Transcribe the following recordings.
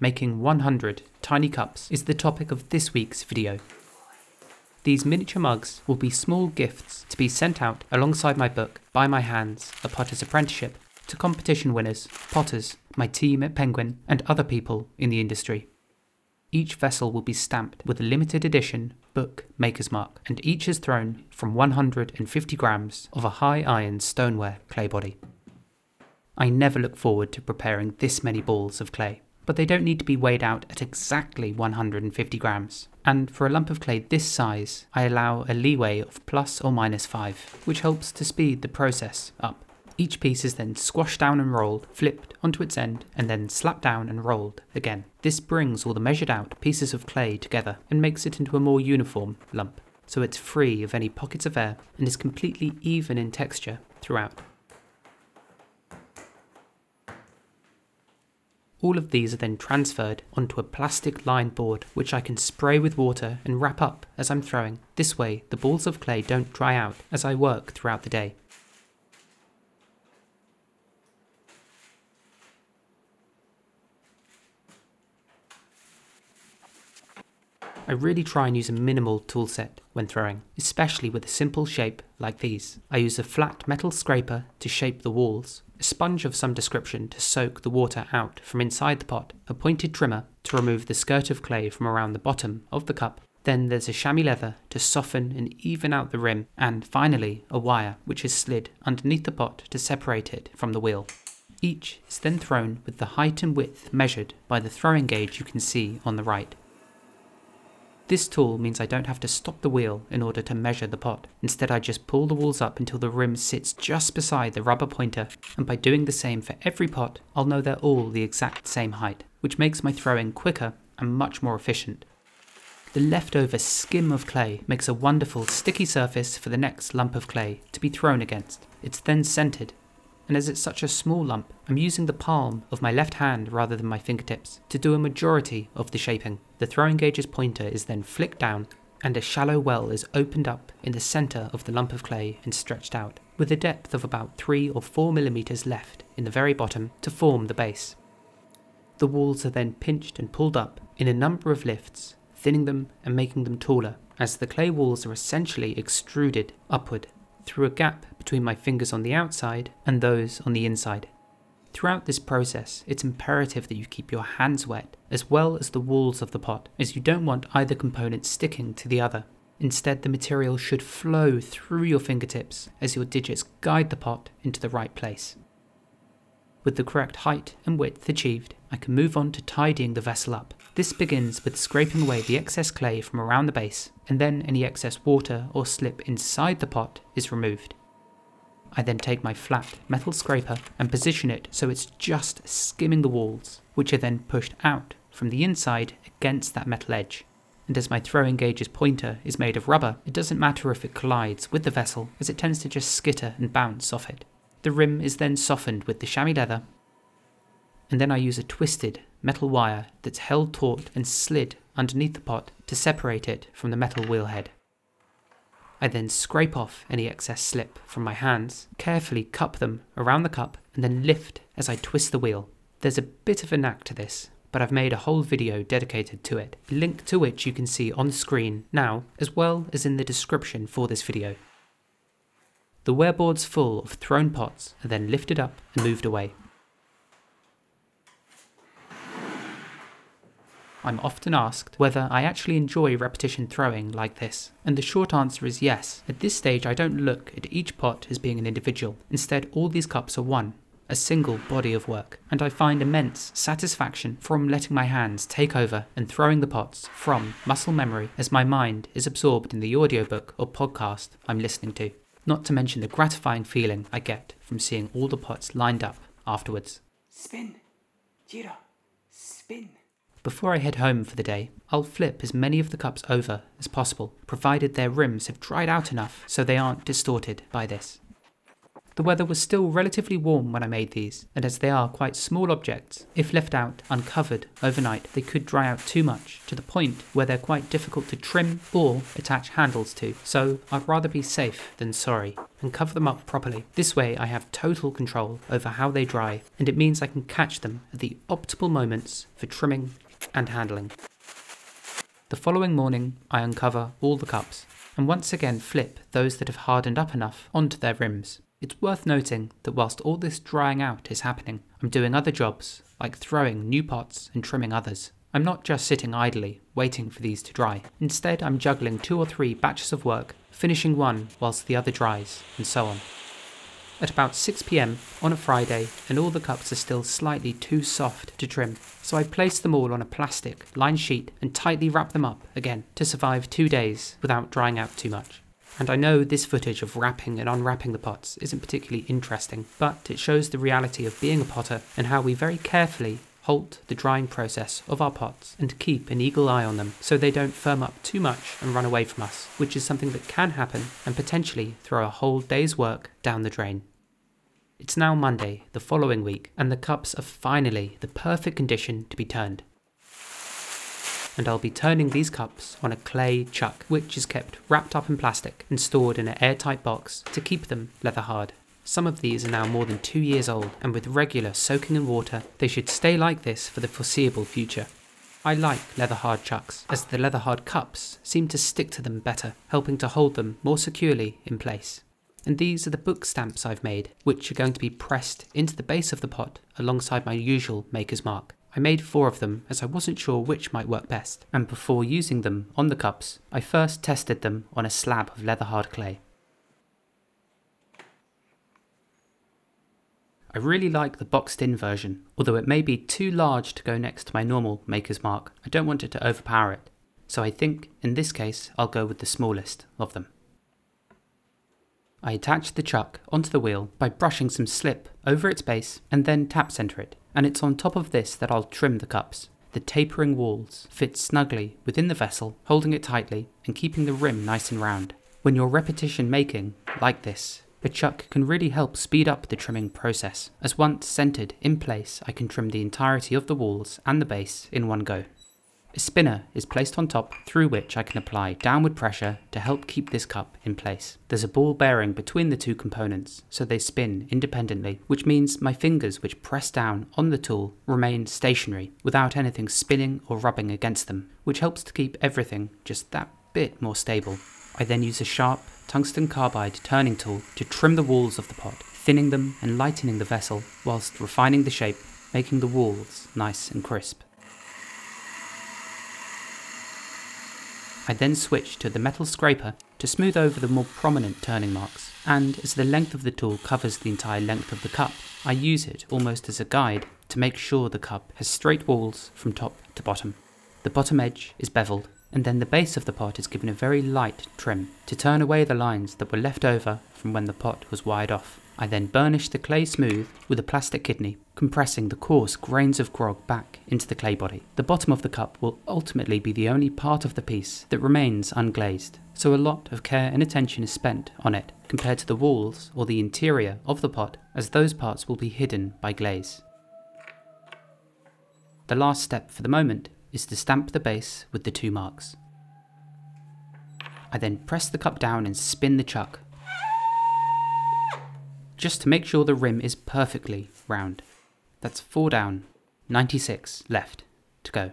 making 100 tiny cups is the topic of this week's video. These miniature mugs will be small gifts to be sent out alongside my book, By My Hands, A Potter's Apprenticeship, to competition winners, potters, my team at Penguin, and other people in the industry. Each vessel will be stamped with a limited edition book maker's mark, and each is thrown from 150 grams of a high iron stoneware clay body. I never look forward to preparing this many balls of clay, but they don't need to be weighed out at exactly 150 grams. And for a lump of clay this size, I allow a leeway of ±5, which helps to speed the process up. Each piece is then squashed down and rolled, flipped onto its end, and then slapped down and rolled again. This brings all the measured out pieces of clay together and makes it into a more uniform lump, so it's free of any pockets of air and is completely even in texture throughout. All of these are then transferred onto a plastic lined board, which I can spray with water and wrap up as I'm throwing. This way, the balls of clay don't dry out as I work throughout the day. I really try and use a minimal toolset when throwing, especially with a simple shape like these. I use a flat metal scraper to shape the walls, a sponge of some description to soak the water out from inside the pot, a pointed trimmer to remove the skirt of clay from around the bottom of the cup, then there's a chamois leather to soften and even out the rim, and finally a wire which is slid underneath the pot to separate it from the wheel. Each is then thrown with the height and width measured by the throwing gauge you can see on the right. This tool means I don't have to stop the wheel in order to measure the pot. Instead, I just pull the walls up until the rim sits just beside the rubber pointer, and by doing the same for every pot, I'll know they're all the exact same height, which makes my throwing quicker and much more efficient. The leftover skim of clay makes a wonderful sticky surface for the next lump of clay to be thrown against. It's then centered, and as it's such a small lump, I'm using the palm of my left hand rather than my fingertips to do a majority of the shaping. The throwing gauge's pointer is then flicked down, and a shallow well is opened up in the center of the lump of clay and stretched out, with a depth of about 3 or 4 millimeters left in the very bottom to form the base. The walls are then pinched and pulled up in a number of lifts, thinning them and making them taller, as the clay walls are essentially extruded upward through a gap between my fingers on the outside and those on the inside. Throughout this process, it's imperative that you keep your hands wet as well as the walls of the pot, as you don't want either component sticking to the other. Instead, the material should flow through your fingertips as your digits guide the pot into the right place. With the correct height and width achieved, I can move on to tidying the vessel up. This begins with scraping away the excess clay from around the base, and then any excess water or slip inside the pot is removed. I then take my flat metal scraper and position it so it's just skimming the walls, which are then pushed out from the inside against that metal edge. And as my throwing gauge's pointer is made of rubber, it doesn't matter if it collides with the vessel, as it tends to just skitter and bounce off it. The rim is then softened with the chamois leather, and then I use a twisted metal wire that's held taut and slid underneath the pot to separate it from the metal wheelhead. I then scrape off any excess slip from my hands, carefully cup them around the cup, and then lift as I twist the wheel. There's a bit of a knack to this, but I've made a whole video dedicated to it, a link to which you can see on screen now, as well as in the description for this video. The wear boards full of thrown pots are then lifted up and moved away. I'm often asked whether I actually enjoy repetition throwing like this, and the short answer is yes. At this stage, I don't look at each pot as being an individual. Instead, all these cups are one, a single body of work, and I find immense satisfaction from letting my hands take over and throwing the pots from muscle memory, as my mind is absorbed in the audiobook or podcast I'm listening to. Not to mention the gratifying feeling I get from seeing all the pots lined up afterwards. Spin, Jiro, spin. Before I head home for the day, I'll flip as many of the cups over as possible, provided their rims have dried out enough so they aren't distorted by this. The weather was still relatively warm when I made these, and as they are quite small objects, if left out uncovered overnight, they could dry out too much, to the point where they're quite difficult to trim or attach handles to, so I'd rather be safe than sorry. and cover them up properly. This way I have total control over how they dry, and it means I can catch them at the optimal moments for trimming and handling. The following morning I uncover all the cups, and once again flip those that have hardened up enough onto their rims. It's worth noting that whilst all this drying out is happening, I'm doing other jobs like throwing new pots and trimming others. I'm not just sitting idly waiting for these to dry. Instead I'm juggling 2 or 3 batches of work, finishing one whilst the other dries, and so on. At about 6 PM on a Friday, and all the cups are still slightly too soft to trim, so I place them all on a plastic lined sheet and tightly wrap them up again to survive 2 days without drying out too much. And I know this footage of wrapping and unwrapping the pots isn't particularly interesting, but it shows the reality of being a potter and how we very carefully halt the drying process of our pots and keep an eagle eye on them so they don't firm up too much and run away from us, which is something that can happen and potentially throw a whole day's work down the drain. It's now Monday, the following week, and the cups are finally the perfect condition to be turned. And I'll be turning these cups on a clay chuck, which is kept wrapped up in plastic and stored in an airtight box to keep them leather hard. Some of these are now more than 2 years old, and with regular soaking in water, they should stay like this for the foreseeable future. I like leather hard chucks, as the leather hard cups seem to stick to them better, helping to hold them more securely in place. And these are the book stamps I've made, which are going to be pressed into the base of the pot alongside my usual maker's mark. I made 4 of them as I wasn't sure which might work best, and before using them on the cups, I first tested them on a slab of leather hard clay. I really like the boxed in version, although it may be too large to go next to my normal maker's mark. I don't want it to overpower it, so I think in this case I'll go with the smallest of them. I attach the chuck onto the wheel by brushing some slip over its base and then tap centre it, and it's on top of this that I'll trim the cups. The tapering walls fit snugly within the vessel, holding it tightly and keeping the rim nice and round. When you're repetition making like this, the chuck can really help speed up the trimming process, as once centred in place I can trim the entirety of the walls and the base in one go. A spinner is placed on top, through which I can apply downward pressure to help keep this cup in place. There's a ball bearing between the two components, so they spin independently, which means my fingers which press down on the tool remain stationary without anything spinning or rubbing against them, which helps to keep everything just that bit more stable. I then use a sharp tungsten carbide turning tool to trim the walls of the pot, thinning them and lightening the vessel whilst refining the shape, making the walls nice and crisp. I then switch to the metal scraper to smooth over the more prominent turning marks, and as the length of the tool covers the entire length of the cup, I use it almost as a guide to make sure the cup has straight walls from top to bottom. The bottom edge is beveled, and then the base of the pot is given a very light trim to turn away the lines that were left over from when the pot was wired off. I then burnish the clay smooth with a plastic kidney, compressing the coarse grains of grog back into the clay body. The bottom of the cup will ultimately be the only part of the piece that remains unglazed, so a lot of care and attention is spent on it, compared to the walls or the interior of the pot, as those parts will be hidden by glaze. The last step for the moment is to stamp the base with the 2 marks. I then press the cup down and spin the chuck, just to make sure the rim is perfectly round. That's 4 down, 96 left to go.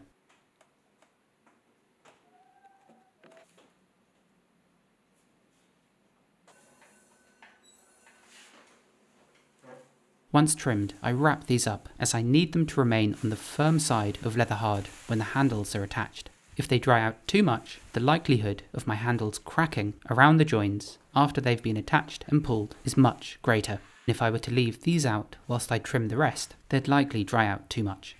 Once trimmed, I wrap these up, as I need them to remain on the firm side of leather hard when the handles are attached. If they dry out too much, the likelihood of my handles cracking around the joins after they've been attached and pulled is much greater. And if I were to leave these out whilst I trim the rest, they'd likely dry out too much.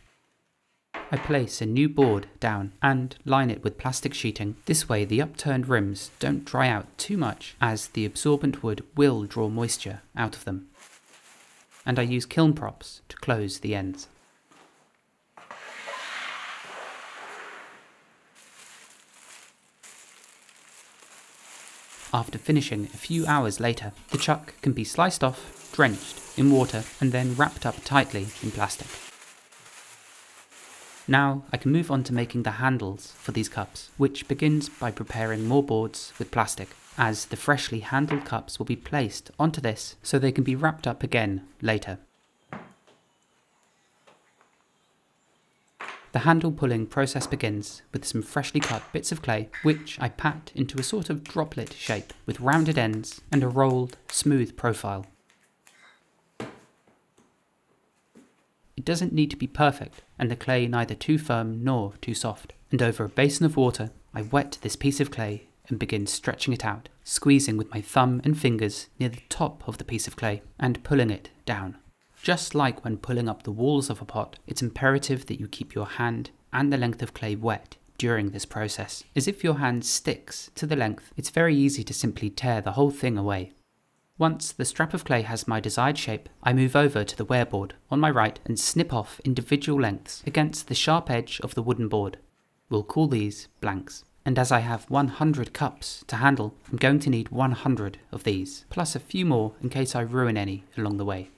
I place a new board down and line it with plastic sheeting. This way the upturned rims don't dry out too much, as the absorbent wood will draw moisture out of them. And I use kiln props to close the ends. After finishing a few hours later, the chuck can be sliced off, drenched in water, and then wrapped up tightly in plastic. Now I can move on to making the handles for these cups, which begins by preparing more boards with plastic. as the freshly handled cups will be placed onto this so they can be wrapped up again later. The handle pulling process begins with some freshly cut bits of clay, which I pat into a sort of droplet shape with rounded ends and a rolled, smooth profile. It doesn't need to be perfect, and the clay neither too firm nor too soft. And over a basin of water, I wet this piece of clay and begin stretching it out, squeezing with my thumb and fingers near the top of the piece of clay and pulling it down. Just like when pulling up the walls of a pot, it's imperative that you keep your hand and the length of clay wet during this process, as if your hand sticks to the length, it's very easy to simply tear the whole thing away. Once the strap of clay has my desired shape, I move over to the wear board on my right and snip off individual lengths against the sharp edge of the wooden board. We'll call these blanks. And as I have 100 cups to handle, I'm going to need 100 of these, plus a few more in case I ruin any along the way.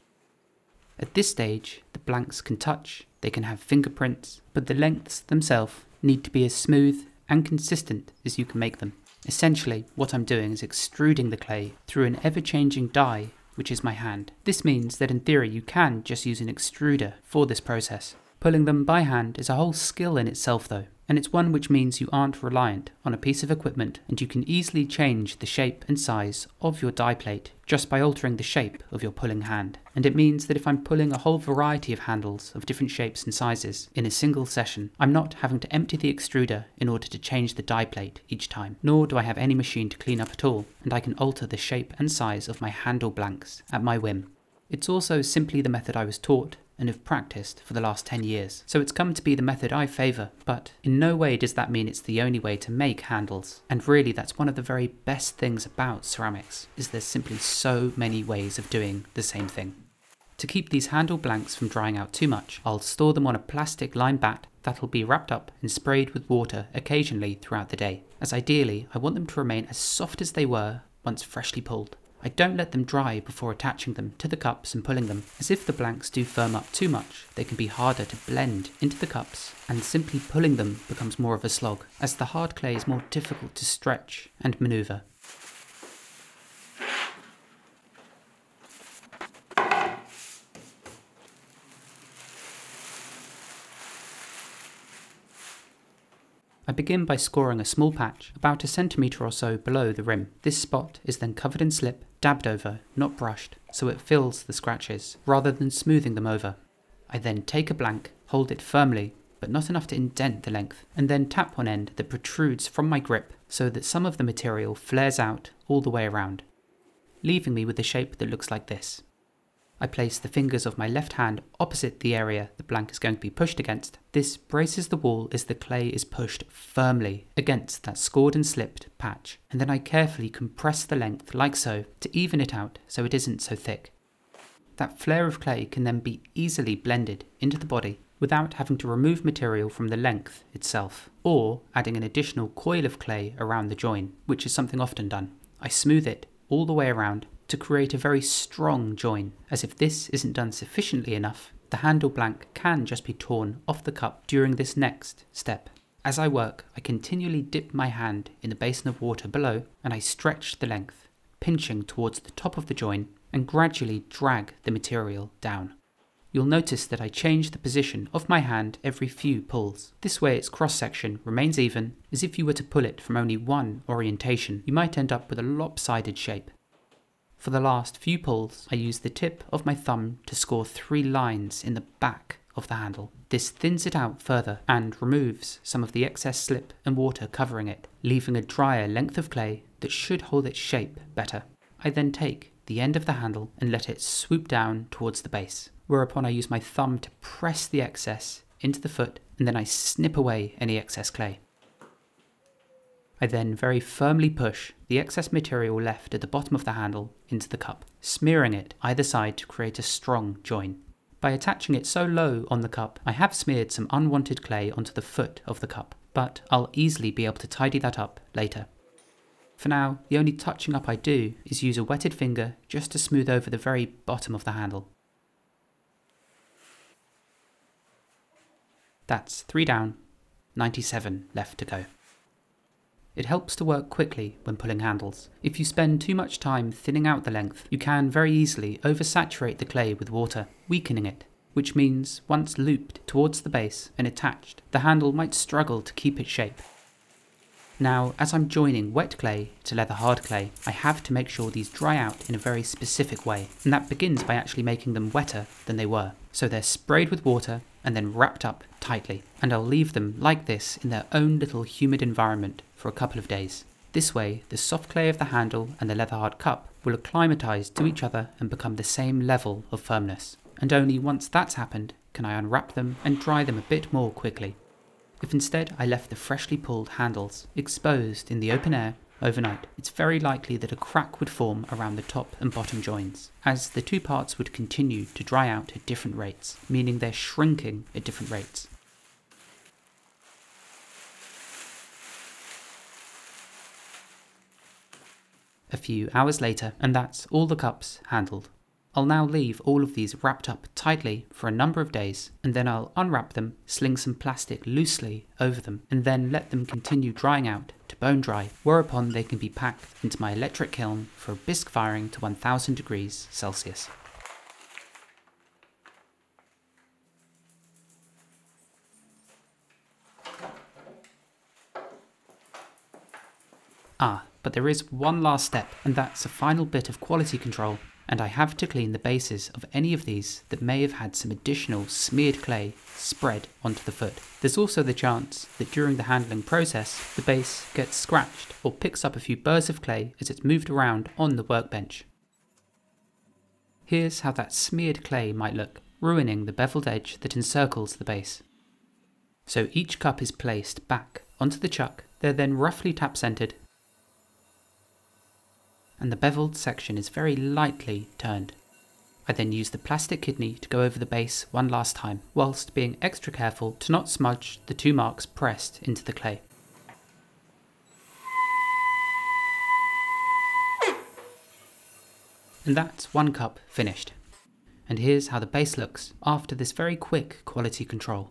At this stage, the blanks can touch, they can have fingerprints, but the lengths themselves need to be as smooth and consistent as you can make them. Essentially, what I'm doing is extruding the clay through an ever-changing die, which is my hand. This means that in theory you can just use an extruder for this process. Pulling them by hand is a whole skill in itself though, and it's one which means you aren't reliant on a piece of equipment and you can easily change the shape and size of your die plate just by altering the shape of your pulling hand. And it means that if I'm pulling a whole variety of handles of different shapes and sizes in a single session, I'm not having to empty the extruder in order to change the die plate each time, nor do I have any machine to clean up at all, and I can alter the shape and size of my handle blanks at my whim. It's also simply the method I was taught and have practiced for the last 10 years. So it's come to be the method I favour, but in no way does that mean it's the only way to make handles. And really that's one of the very best things about ceramics, is there's simply so many ways of doing the same thing. To keep these handle blanks from drying out too much, I'll store them on a plastic lime bat that'll be wrapped up and sprayed with water occasionally throughout the day, as ideally I want them to remain as soft as they were once freshly pulled. I don't let them dry before attaching them to the cups and pulling them, as if the blanks do firm up too much, they can be harder to blend into the cups, and simply pulling them becomes more of a slog, as the hard clay is more difficult to stretch and manoeuvre. I begin by scoring a small patch, about a centimetre or so below the rim. This spot is then covered in slip, dabbed over, not brushed, so it fills the scratches, rather than smoothing them over. I then take a blank, hold it firmly, but not enough to indent the length, and then tap one end that protrudes from my grip so that some of the material flares out all the way around, leaving me with a shape that looks like this. I place the fingers of my left hand opposite the area the blank is going to be pushed against. This braces the wall as the clay is pushed firmly against that scored and slipped patch, and then I carefully compress the length like so to even it out so it isn't so thick. That flare of clay can then be easily blended into the body without having to remove material from the length itself, or adding an additional coil of clay around the join, which is something often done. I smooth it all the way around to create a very strong join, as if this isn't done sufficiently enough, the handle blank can just be torn off the cup during this next step. As I work, I continually dip my hand in the basin of water below and I stretch the length, pinching towards the top of the join and gradually drag the material down. You'll notice that I change the position of my hand every few pulls. This way its cross-section remains even, as if you were to pull it from only one orientation, you might end up with a lopsided shape. For the last few pulls, I use the tip of my thumb to score three lines in the back of the handle. This thins it out further and removes some of the excess slip and water covering it, leaving a drier length of clay that should hold its shape better. I then take the end of the handle and let it swoop down towards the base, whereupon I use my thumb to press the excess into the foot and then I snip away any excess clay. I then very firmly push the excess material left at the bottom of the handle into the cup, smearing it either side to create a strong join. By attaching it so low on the cup, I have smeared some unwanted clay onto the foot of the cup, but I'll easily be able to tidy that up later. For now, the only touching up I do is use a wetted finger just to smooth over the very bottom of the handle. That's 3 down, 97 left to go. It helps to work quickly when pulling handles. If you spend too much time thinning out the length, you can very easily oversaturate the clay with water, weakening it, which means once looped towards the base and attached, the handle might struggle to keep its shape. Now, as I'm joining wet clay to leather hard clay, I have to make sure these dry out in a very specific way, and that begins by actually making them wetter than they were. So they're sprayed with water and then wrapped up tightly, and I'll leave them like this in their own little humid environment for a couple of days. This way, the soft clay of the handle and the leather hard cup will acclimatise to each other and become the same level of firmness. And only once that's happened can I unwrap them and dry them a bit more quickly. If instead I left the freshly pulled handles exposed in the open air overnight, it's very likely that a crack would form around the top and bottom joins, as the two parts would continue to dry out at different rates, meaning they're shrinking at different rates. A few hours later, and that's all the cups handled. I'll now leave all of these wrapped up tightly for a number of days, and then I'll unwrap them, sling some plastic loosely over them, and then let them continue drying out to bone dry, whereupon they can be packed into my electric kiln for bisque firing to 1000 degrees Celsius. But there is one last step, and that's a final bit of quality control. And I have to clean the bases of any of these that may have had some additional smeared clay spread onto the foot. There's also the chance that during the handling process, the base gets scratched or picks up a few burrs of clay as it's moved around on the workbench. Here's how that smeared clay might look, ruining the beveled edge that encircles the base. So each cup is placed back onto the chuck, they're then roughly tap-centered, and the beveled section is very lightly turned. I then use the plastic kidney to go over the base one last time, whilst being extra careful to not smudge the two marks pressed into the clay. And that's one cup finished. And here's how the base looks after this very quick quality control.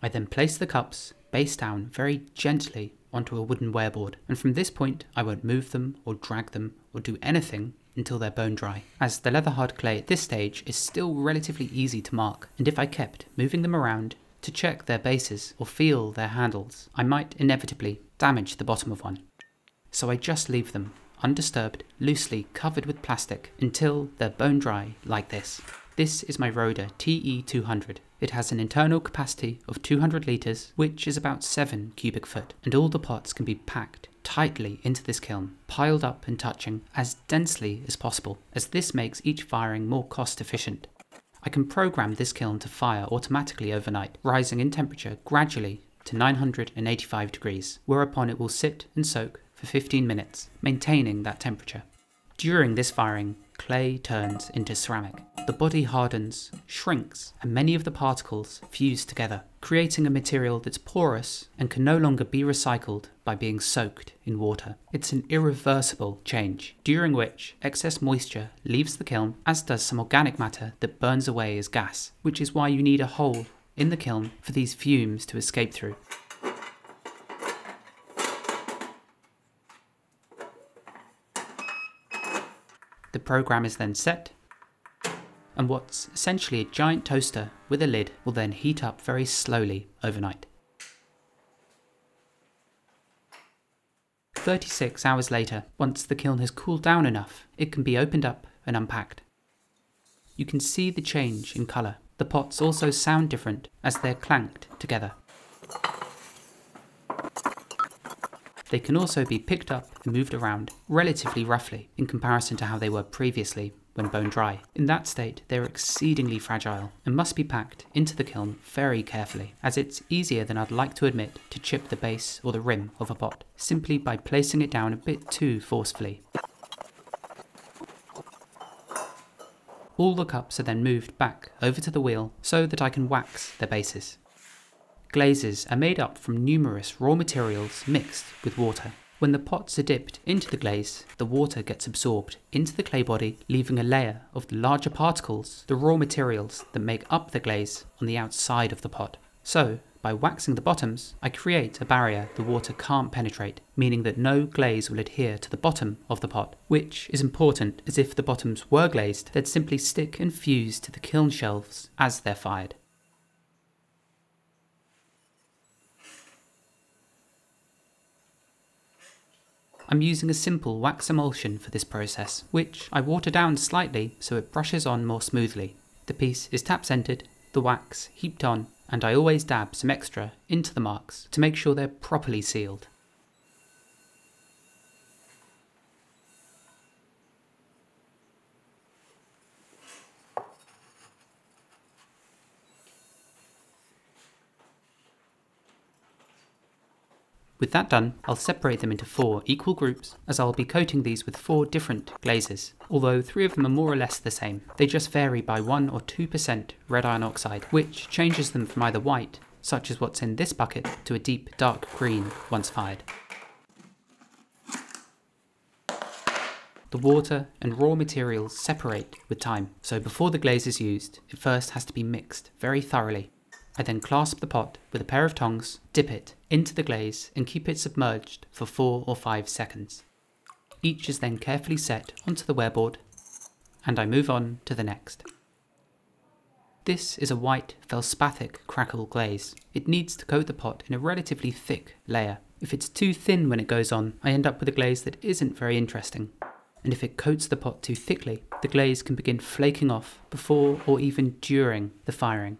I then place the cups base down very gently onto a wooden wearboard, and from this point I won't move them or drag them or do anything until they're bone dry, as the leather hard clay at this stage is still relatively easy to mark, and if I kept moving them around to check their bases or feel their handles, I might inevitably damage the bottom of one. So I just leave them undisturbed, loosely covered with plastic until they're bone dry like this. This is my Rohde TE200. It has an internal capacity of 200 litres, which is about 7 cubic foot, and all the pots can be packed tightly into this kiln, piled up and touching as densely as possible, as this makes each firing more cost efficient. I can program this kiln to fire automatically overnight, rising in temperature gradually to 985 degrees, whereupon it will sit and soak for 15 minutes, maintaining that temperature. During this firing, clay turns into ceramic. The body hardens, shrinks, and many of the particles fuse together, creating a material that's porous and can no longer be recycled by being soaked in water. It's an irreversible change, during which excess moisture leaves the kiln, as does some organic matter that burns away as gas, which is why you need a hole in the kiln for these fumes to escape through. The program is then set, and what's essentially a giant toaster with a lid will then heat up very slowly overnight. 36 hours later, once the kiln has cooled down enough, it can be opened up and unpacked. You can see the change in colour. The pots also sound different as they're clanked together. They can also be picked up and moved around relatively roughly in comparison to how they were previously when bone dry. In that state, they're exceedingly fragile and must be packed into the kiln very carefully, as it's easier than I'd like to admit to chip the base or the rim of a pot, simply by placing it down a bit too forcefully. All the cups are then moved back over to the wheel so that I can wax their bases. Glazes are made up from numerous raw materials mixed with water. When the pots are dipped into the glaze, the water gets absorbed into the clay body, leaving a layer of the larger particles, the raw materials that make up the glaze, on the outside of the pot. So By waxing the bottoms, I create a barrier the water can't penetrate, meaning that no glaze will adhere to the bottom of the pot, which is important as if the bottoms were glazed, they'd simply stick and fuse to the kiln shelves as they're fired. I'm using a simple wax emulsion for this process, which I water down slightly so it brushes on more smoothly. The piece is tap scented, the wax heaped on, and I always dab some extra into the marks to make sure they're properly sealed. With that done, I'll separate them into 4 equal groups, as I'll be coating these with 4 different glazes, although 3 of them are more or less the same. They just vary by 1 or 2% red iron oxide, which changes them from either white, such as what's in this bucket, to a deep dark green once fired. The water and raw materials separate with time, so before the glaze is used, it first has to be mixed very thoroughly. I then clasp the pot with a pair of tongs, dip it into the glaze and keep it submerged for 4 or 5 seconds. Each is then carefully set onto the wearboard and I move on to the next. This is a white feldspathic crackle glaze. It needs to coat the pot in a relatively thick layer. If it's too thin when it goes on, I end up with a glaze that isn't very interesting. And if it coats the pot too thickly, the glaze can begin flaking off before or even during the firing.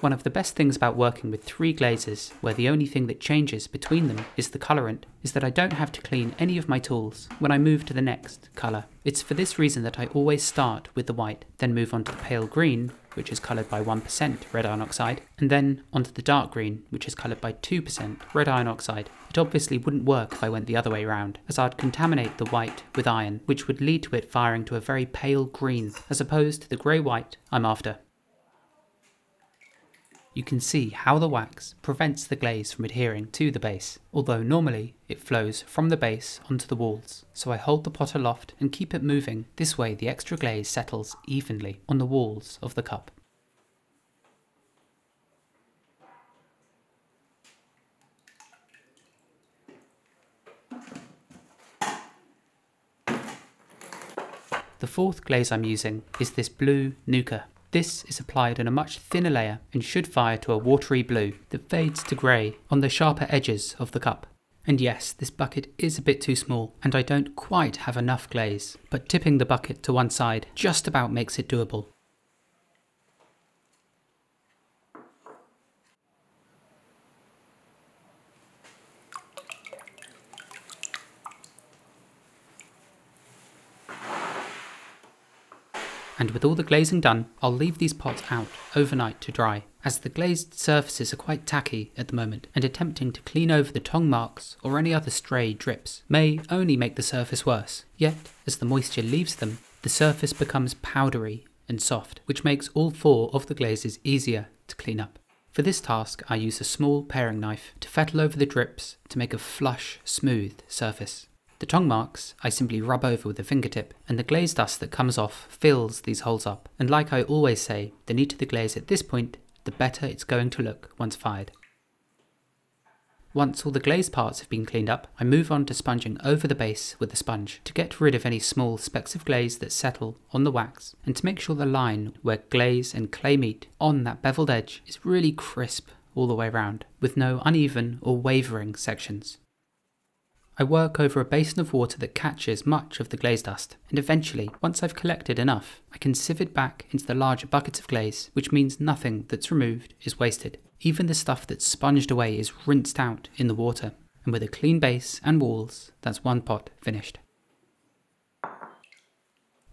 One of the best things about working with 3 glazes, where the only thing that changes between them is the colorant, is that I don't have to clean any of my tools when I move to the next color. It's for this reason that I always start with the white, then move on to the pale green, which is colored by 1% red iron oxide, and then onto the dark green, which is colored by 2% red iron oxide. It obviously wouldn't work if I went the other way around, as I'd contaminate the white with iron, which would lead to it firing to a very pale green, as opposed to the grey-white I'm after. You can see how the wax prevents the glaze from adhering to the base, although normally it flows from the base onto the walls. So I hold the pot aloft and keep it moving. This way the extra glaze settles evenly on the walls of the cup. The 4th glaze I'm using is this blue Nuka. This is applied on a much thinner layer and should fire to a watery blue that fades to grey on the sharper edges of the cup. And yes, this bucket is a bit too small and I don't quite have enough glaze, but tipping the bucket to one side just about makes it doable. And with all the glazing done, I'll leave these pots out overnight to dry, as the glazed surfaces are quite tacky at the moment, and attempting to clean over the tong marks or any other stray drips may only make the surface worse. Yet, as the moisture leaves them, the surface becomes powdery and soft, which makes all 4 of the glazes easier to clean up. For this task, I use a small paring knife to fettle over the drips to make a flush, smooth surface. The tong marks I simply rub over with a fingertip, and the glaze dust that comes off fills these holes up, and like I always say, the neater the glaze at this point, the better it's going to look once fired. Once all the glaze parts have been cleaned up, I move on to sponging over the base with a sponge to get rid of any small specks of glaze that settle on the wax, and to make sure the line where glaze and clay meet on that beveled edge is really crisp all the way round, with no uneven or wavering sections. I work over a basin of water that catches much of the glaze dust, and eventually, once I've collected enough, I can sieve it back into the larger buckets of glaze, which means nothing that's removed is wasted. Even the stuff that's sponged away is rinsed out in the water, and with a clean base and walls, that's one pot finished.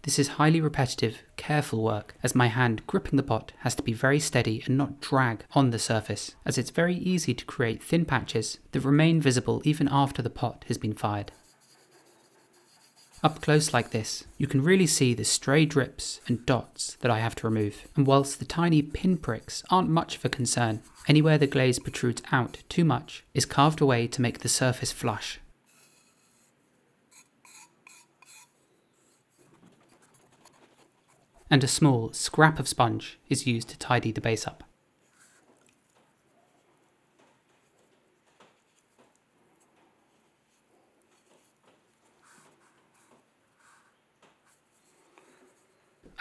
This is highly repetitive, careful work, as my hand gripping the pot has to be very steady and not drag on the surface, as it's very easy to create thin patches that remain visible even after the pot has been fired. Up close like this, you can really see the stray drips and dots that I have to remove, and whilst the tiny pinpricks aren't much of a concern, anywhere the glaze protrudes out too much is carved away to make the surface flush. And a small scrap of sponge is used to tidy the base up.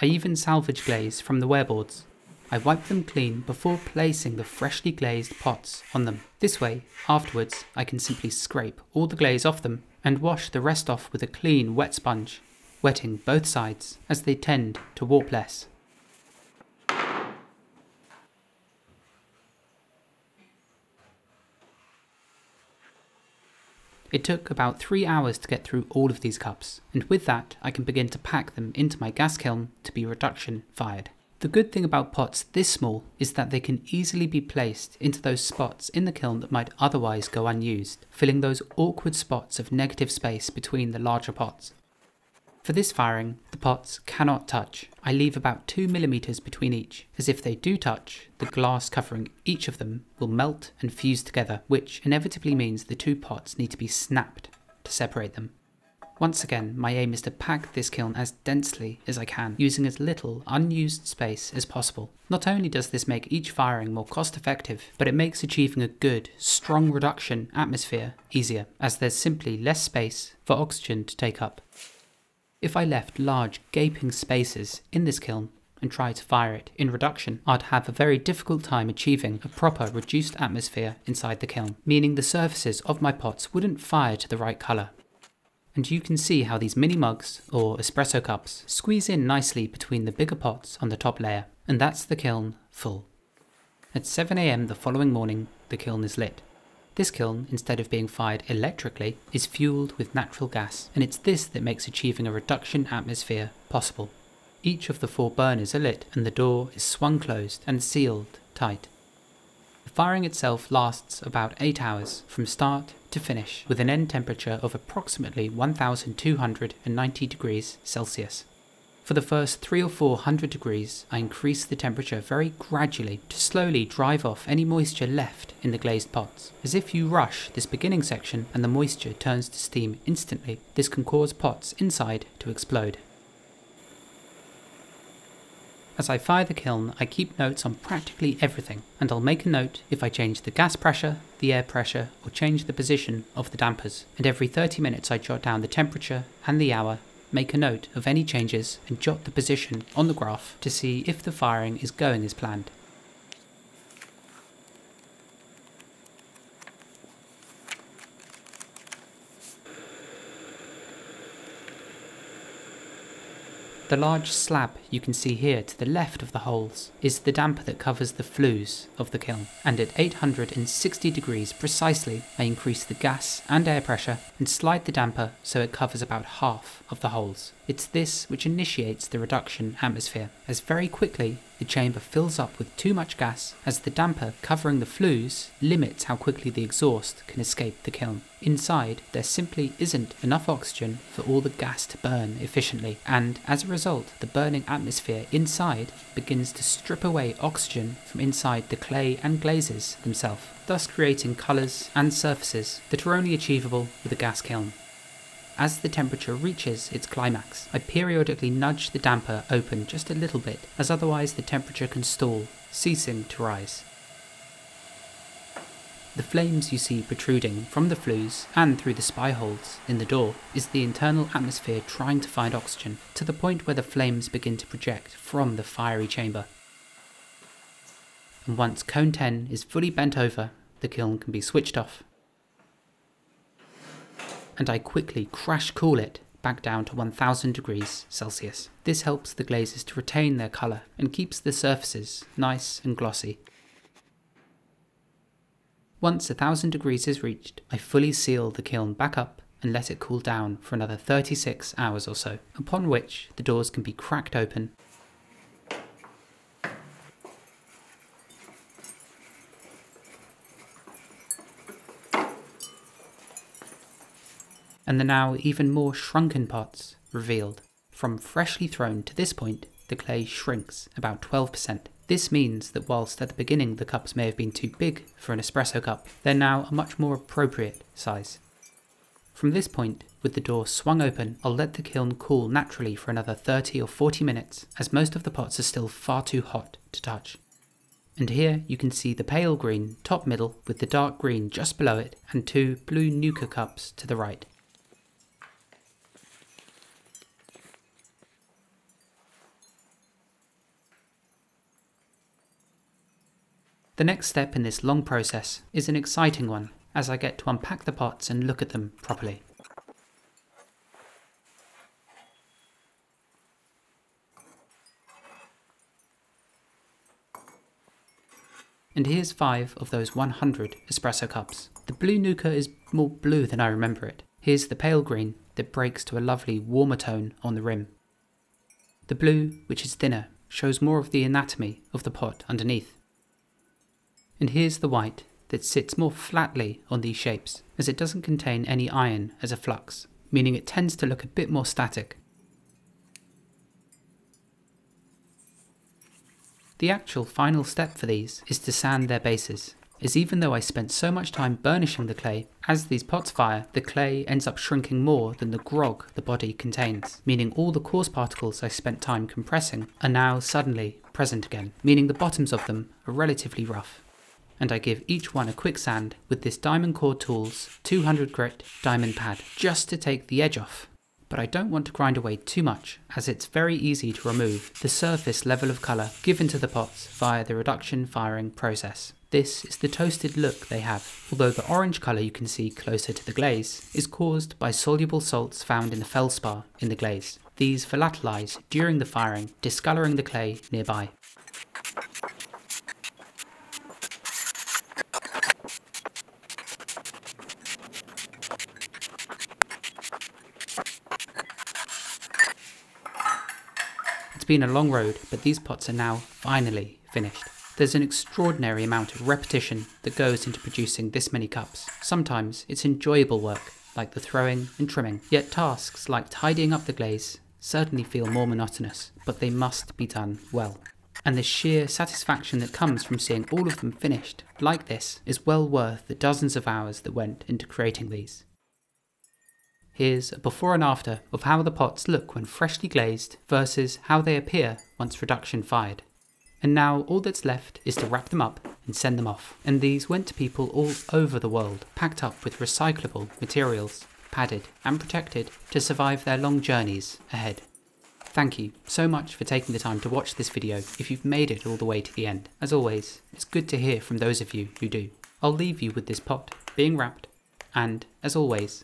I even salvage glaze from the wearboards. I wipe them clean before placing the freshly glazed pots on them. This way, afterwards, I can simply scrape all the glaze off them and wash the rest off with a clean wet sponge, wetting both sides as they tend to warp less. It took about 3 hours to get through all of these cups, and with that I can begin to pack them into my gas kiln to be reduction fired. The good thing about pots this small is that they can easily be placed into those spots in the kiln that might otherwise go unused, filling those awkward spots of negative space between the larger pots. For this firing, the pots cannot touch. I leave about 2 mm between each, as if they do touch, the glass covering each of them will melt and fuse together, which inevitably means the two pots need to be snapped to separate them. Once again, my aim is to pack this kiln as densely as I can, using as little unused space as possible. Not only does this make each firing more cost effective, but it makes achieving a good, strong reduction atmosphere easier, as there's simply less space for oxygen to take up. If I left large gaping spaces in this kiln and tried to fire it in reduction, I'd have a very difficult time achieving a proper reduced atmosphere inside the kiln, meaning the surfaces of my pots wouldn't fire to the right colour. And you can see how these mini mugs, or espresso cups, squeeze in nicely between the bigger pots on the top layer, and that's the kiln full. At 7 AM the following morning, the kiln is lit. This kiln, instead of being fired electrically, is fueled with natural gas, and it's this that makes achieving a reduction atmosphere possible. Each of the 4 burners are lit, and the door is swung closed and sealed tight. The firing itself lasts about 8 hours, from start to finish, with an end temperature of approximately 1290 degrees Celsius. For the first 300 or 400 degrees, I increase the temperature very gradually to slowly drive off any moisture left in the glazed pots. As if you rush this beginning section and the moisture turns to steam instantly, this can cause pots inside to explode. As I fire the kiln, I keep notes on practically everything, and I'll make a note if I change the gas pressure, the air pressure, or change the position of the dampers, and every 30 minutes I jot down the temperature and the hour. Make a note of any changes and jot the position on the graph to see if the firing is going as planned. The large slab you can see here to the left of the holes is the damper that covers the flues of the kiln, and at 860 degrees precisely I increase the gas and air pressure and slide the damper so it covers about half of the holes. It's this which initiates the reduction atmosphere, as very quickly the chamber fills up with too much gas as the damper covering the flues limits how quickly the exhaust can escape the kiln. Inside, there simply isn't enough oxygen for all the gas to burn efficiently, and as a result, the burning atmosphere inside begins to strip away oxygen from inside the clay and glazes themselves, thus creating colours and surfaces that are only achievable with a gas kiln. As the temperature reaches its climax, I periodically nudge the damper open just a little bit, as otherwise the temperature can stall, ceasing to rise. The flames you see protruding from the flues and through the spy holes in the door is the internal atmosphere trying to find oxygen, to the point where the flames begin to project from the fiery chamber. And once cone 10 is fully bent over, the kiln can be switched off, and I quickly crash cool it back down to 1000 degrees Celsius. This helps the glazes to retain their colour and keeps the surfaces nice and glossy. Once 1000 degrees is reached, I fully seal the kiln back up and let it cool down for another 36 hours or so, upon which the doors can be cracked open and the now even more shrunken pots revealed. From freshly thrown to this point, the clay shrinks about 12%. This means that whilst at the beginning the cups may have been too big for an espresso cup, they're now a much more appropriate size. From this point, with the door swung open, I'll let the kiln cool naturally for another 30 or 40 minutes, as most of the pots are still far too hot to touch. And here you can see the pale green top middle with the dark green just below it and 2 blue Nuka cups to the right. The next step in this long process is an exciting one, as I get to unpack the pots and look at them properly. And here's 5 of those 100 espresso cups. The blue Nuka is more blue than I remember it. Here's the pale green that breaks to a lovely warmer tone on the rim. The blue, which is thinner, shows more of the anatomy of the pot underneath. And here's the white that sits more flatly on these shapes, as it doesn't contain any iron as a flux, meaning it tends to look a bit more static. The actual final step for these is to sand their bases, as even though I spent so much time burnishing the clay, as these pots fire, the clay ends up shrinking more than the grog the body contains, meaning all the coarse particles I spent time compressing are now suddenly present again, meaning the bottoms of them are relatively rough. And I give each one a quick sand with this Diamond Core Tools 200 grit diamond pad, just to take the edge off. But I don't want to grind away too much, as it's very easy to remove the surface level of colour given to the pots via the reduction firing process. This is the toasted look they have, although the orange colour you can see closer to the glaze is caused by soluble salts found in the feldspar in the glaze. These volatilize during the firing, discolouring the clay nearby. It's been a long road, but these pots are now finally finished. There's an extraordinary amount of repetition that goes into producing this many cups. Sometimes it's enjoyable work, like the throwing and trimming, yet tasks like tidying up the glaze certainly feel more monotonous, but they must be done well. And the sheer satisfaction that comes from seeing all of them finished like this is well worth the dozens of hours that went into creating these. Here's a before and after of how the pots look when freshly glazed versus how they appear once reduction fired. And now all that's left is to wrap them up and send them off. And these went to people all over the world, packed up with recyclable materials, padded and protected to survive their long journeys ahead. Thank you so much for taking the time to watch this video if you've made it all the way to the end. As always, it's good to hear from those of you who do. I'll leave you with this pot being wrapped, and as always,